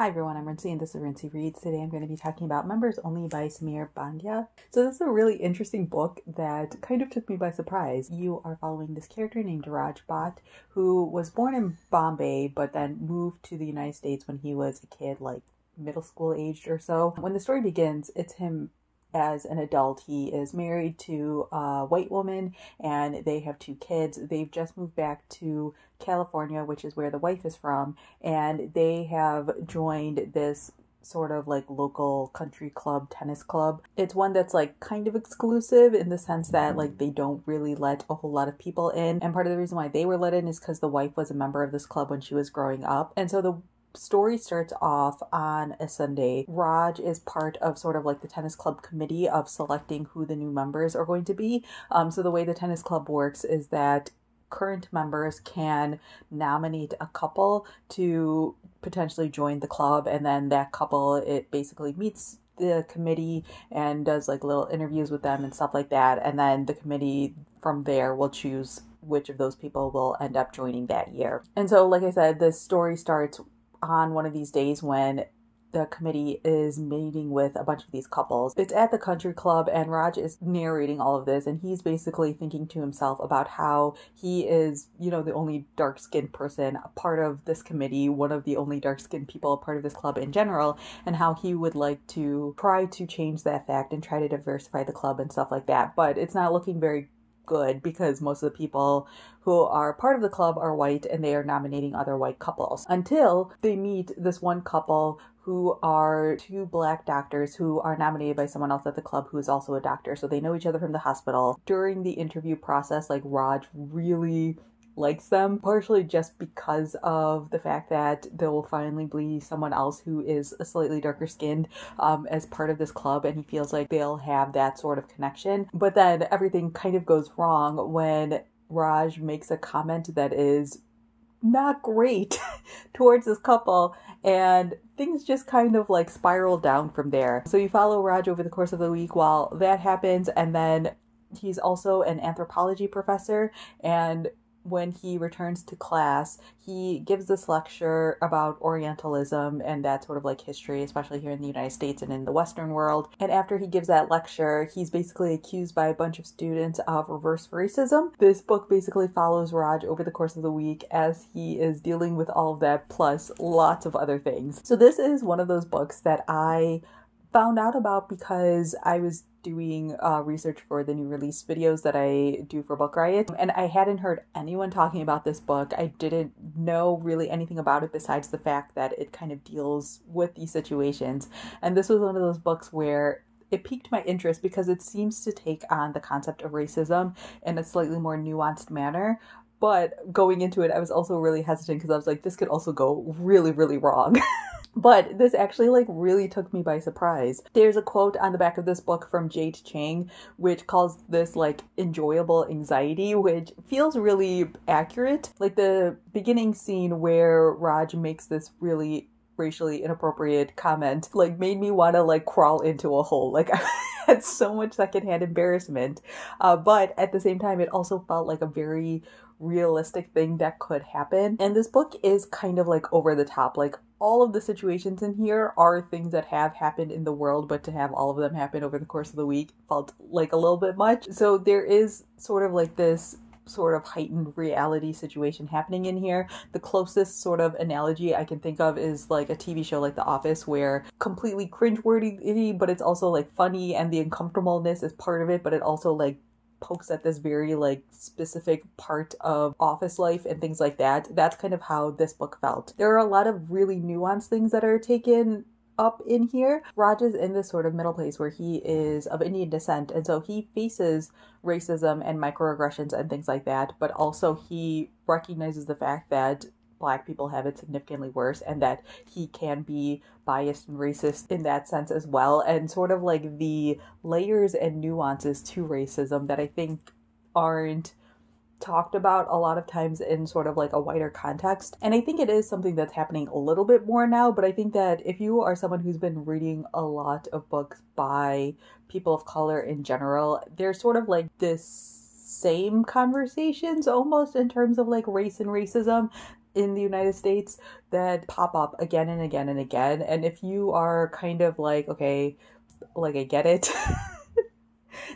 Hi everyone, I'm Rincey and this is Rincey Reads. Today I'm going to be talking about Members Only by Sameer Pandya. So this is a really interesting book that kind of took me by surprise. You are following this character named Raj Bhatt, who was born in Bombay but then moved to the United States when he was a kid, like middle school aged or so. When the story begins, it's him as an adult. He is married to a white woman and they have two kids. They've just moved back to California, which is where the wife is from, and they have joined this sort of like local country club, tennis club. It's one that's like kind of exclusive in the sense that like they don't really let a whole lot of people in, and part of the reason why they were let in is because the wife was a member of this club when she was growing up. And so the story starts off on a Sunday. Raj is part of sort of like the tennis club committee of selecting who the new members are going to be. So the way the tennis club works is that current members can nominate a couple to potentially join the club, and then that couple, it basically meets the committee and does like little interviews with them and stuff like that, and then the committee from there will choose which of those people will end up joining that year. And so like I said, the story starts on one of these days when the committee is meeting with a bunch of these couples. It's at the country club and Raj is narrating all of this, and he's basically thinking to himself about how he is, you know, the only dark-skinned person a part of this committee, one of the only dark-skinned people a part of this club in general, and how he would like to try to change that fact and try to diversify the club and stuff like that. But it's not looking very good because most of the people who are part of the club are white and they are nominating other white couples, until they meet this one couple who are two black doctors who are nominated by someone else at the club who is also a doctor. So they know each other from the hospital. During the interview process, like, Raj really likes them, partially just because of the fact that there will finally be someone else who is slightly darker skinned as part of this club, and he feels like they'll have that sort of connection. But then everything kind of goes wrong when Raj makes a comment that is not great towards this couple, and things just kind of like spiral down from there. So you follow Raj over the course of the week while that happens, and then he's also an anthropology professor, and when he returns to class, he gives this lecture about Orientalism and that sort of like history, especially here in the United States and in the Western world. And after he gives that lecture, he's basically accused by a bunch of students of reverse racism. This book basically follows Raj over the course of the week as he is dealing with all of that, plus lots of other things. So this is one of those books that I found out about because I was doing research for the new release videos that I do for Book Riot, and I hadn't heard anyone talking about this book. I didn't know really anything about it besides the fact that it kind of deals with these situations, and this was one of those books where it piqued my interest because it seems to take on the concept of racism in a slightly more nuanced manner. But going into it, I was also really hesitant because I was like, this could also go really, really wrong. But this actually like really took me by surprise. There's a quote on the back of this book from Jade Chang, which calls this like enjoyable anxiety, which feels really accurate. Like the beginning scene where Raj makes this really racially inappropriate comment, like, made me want to like crawl into a hole. Like, I had so much secondhand embarrassment. But at the same time, it also felt like a very realistic thing that could happen. And this book is kind of like over the top. Like, all of the situations in here are things that have happened in the world, but to have all of them happen over the course of the week felt like a little bit much. So there is sort of like this sort of heightened reality situation happening in here. The closest sort of analogy I can think of is like a TV show like The Office, where completely cringeworthy, but it's also like funny, and the uncomfortableness is part of it, but it also like pokes at this very like specific part of office life and things like that. That's kind of how this book felt. There are a lot of really nuanced things that are taken up in here. Raj is in this sort of middle place where he is of Indian descent, and so he faces racism and microaggressions and things like that, but also he recognizes the fact that Black people have it significantly worse and that he can be biased and racist in that sense as well, and sort of like the layers and nuances to racism that I think aren't talked about a lot of times in sort of like a wider context. And I think it is something that's happening a little bit more now, but I think that if you are someone who's been reading a lot of books by people of color in general, there's sort of like this same conversations almost in terms of like race and racism in the United States that pop up again and again and again. And if you are kind of like, okay, like I get it.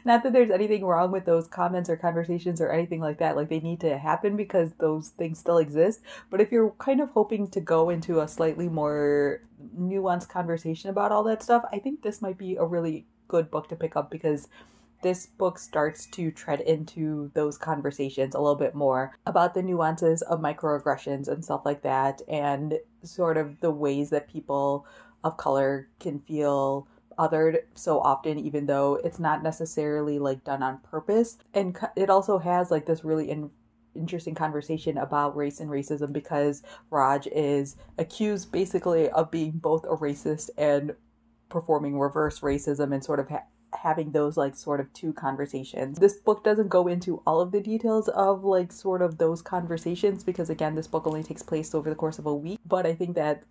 Not that there's anything wrong with those comments or conversations or anything like that. Like, they need to happen because those things still exist. But if you're kind of hoping to go into a slightly more nuanced conversation about all that stuff, I think this might be a really good book to pick up, because this book starts to tread into those conversations a little bit more about the nuances of microaggressions and stuff like that, and sort of the ways that people of color can feel othered so often, even though it's not necessarily like done on purpose. And it also has like this really interesting conversation about race and racism, because Raj is accused basically of being both a racist and performing reverse racism, and sort of having those like sort of two conversations. This book doesn't go into all of the details of like sort of those conversations, because again, this book only takes place over the course of a week, but I think that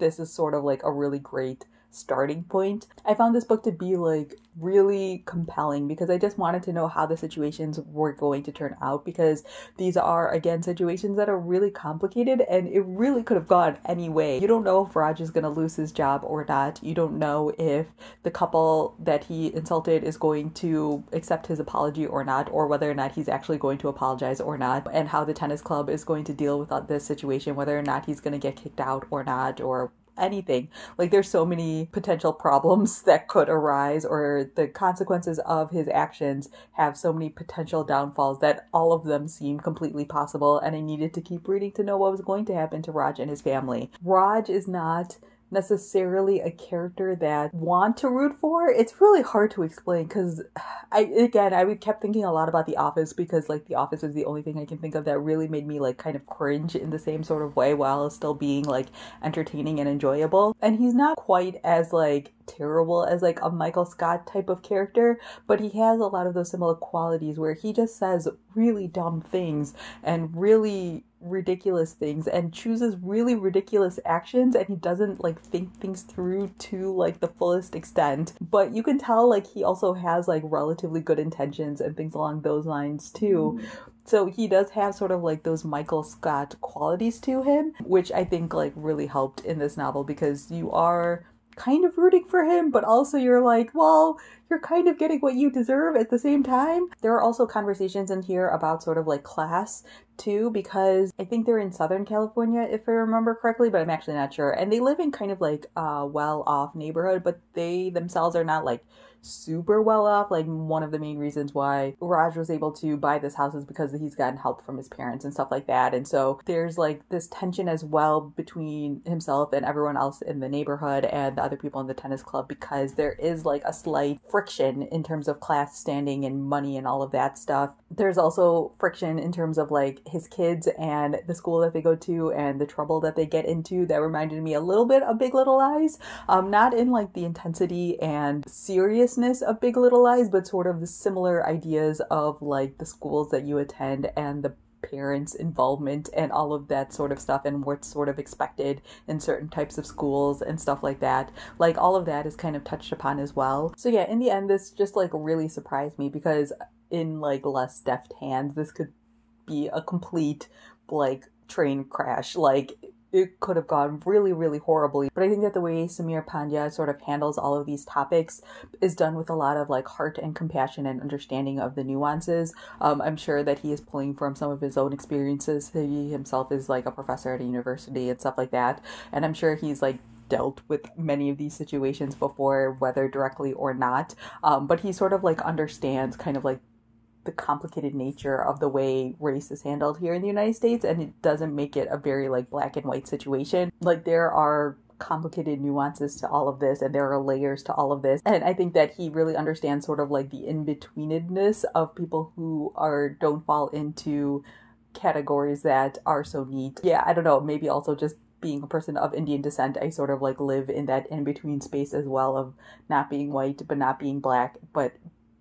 this is sort of like a really great starting point. I found this book to be like really compelling because I just wanted to know how the situations were going to turn out, because these are, again, situations that are really complicated and it really could have gone any way. You don't know if Raj is going to lose his job or not. You don't know if the couple that he insulted is going to accept his apology or not, or whether or not he's actually going to apologize or not, and how the tennis club is going to deal with this situation, whether or not he's going to get kicked out or not, or anything. Like, there's so many potential problems that could arise, or the consequences of his actions have so many potential downfalls that all of them seem completely possible, and I needed to keep reading to know what was going to happen to Raj and his family. Raj is not necessarily a character that want to root for. It's really hard to explain, because I kept thinking a lot about The Office, because like The Office is the only thing I can think of that really made me like kind of cringe in the same sort of way while still being like entertaining and enjoyable. And he's not quite as like terrible as like a Michael Scott type of character, but he has a lot of those similar qualities where he just says really dumb things and really ridiculous things and chooses really ridiculous actions, and he doesn't like think things through to like the fullest extent. But you can tell like he also has like relatively good intentions and things along those lines too. So he does have sort of like those Michael Scott qualities to him, which I think like really helped in this novel, because you are kind of rooting for him, but also you're like, well, you're kind of getting what you deserve at the same time. There are also conversations in here about sort of like class too, because I think they're in Southern California, if I remember correctly, but I'm actually not sure. And they live in kind of like a well-off neighborhood, but they themselves are not like super well off. Like, one of the main reasons why Raj was able to buy this house is because he's gotten help from his parents and stuff like that. And so there's like this tension as well between himself and everyone else in the neighborhood and the other people in the tennis club, because there is like a slight friction in terms of class standing and money and all of that stuff. There's also friction in terms of like his kids and the school that they go to and the trouble that they get into. That reminded me a little bit of Big Little Lies, not in like the intensity and seriousness of Big Little Lies, but sort of the similar ideas of like the schools that you attend and the parents' involvement and all of that sort of stuff, and what's sort of expected in certain types of schools and stuff like that. Like, all of that is kind of touched upon as well. So yeah, in the end, this just like really surprised me, because in like less deft hands, this could be a complete like train crash. Like, it could have gone really, really horribly. But I think that the way Sameer Pandya sort of handles all of these topics is done with a lot of like heart and compassion and understanding of the nuances. I'm sure that he is pulling from some of his own experiences. He himself is like a professor at a university and stuff like that. And I'm sure he's like dealt with many of these situations before, whether directly or not. But he sort of like understands kind of like the complicated nature of the way race is handled here in the United States, and it doesn't make it a very like black and white situation. Like, there are complicated nuances to all of this, and there are layers to all of this, and I think that he really understands sort of like the in-betweenedness of people who are don't fall into categories that are so neat. Yeah, I don't know, maybe also just being a person of Indian descent, I sort of like live in that in-between space as well, of not being white but not being black, but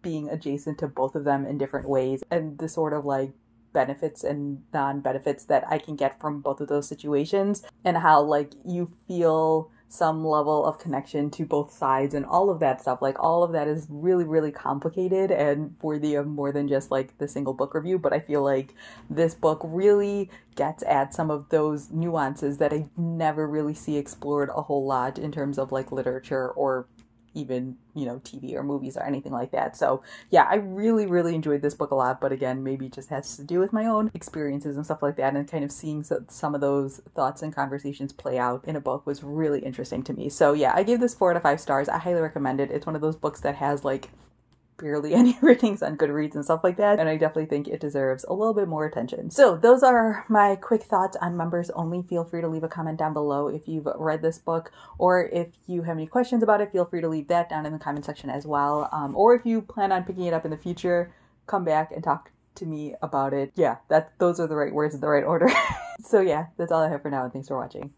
being adjacent to both of them in different ways, and the sort of like benefits and non-benefits that I can get from both of those situations, and how like you feel some level of connection to both sides and all of that stuff. Like, all of that is really, really complicated and worthy of more than just, like, the single book review. But I feel like this book really gets at some of those nuances that I never really see explored a whole lot in terms of, like, literature or even, you know, TV or movies or anything like that. So yeah, I really, really enjoyed this book a lot, but again, maybe it just has to do with my own experiences and stuff like that, and kind of seeing some of those thoughts and conversations play out in a book was really interesting to me. So yeah, I gave this 4 out of 5 stars. I highly recommend it. It's one of those books that has, like, barely any ratings on Goodreads and stuff like that, and I definitely think it deserves a little bit more attention. So those are my quick thoughts on Members Only. Feel free to leave a comment down below if you've read this book, or if you have any questions about it, feel free to leave that down in the comment section as well. Or if you plan on picking it up in the future, come back and talk to me about it. Yeah, those are the right words in the right order. So yeah, that's all I have for now, and thanks for watching.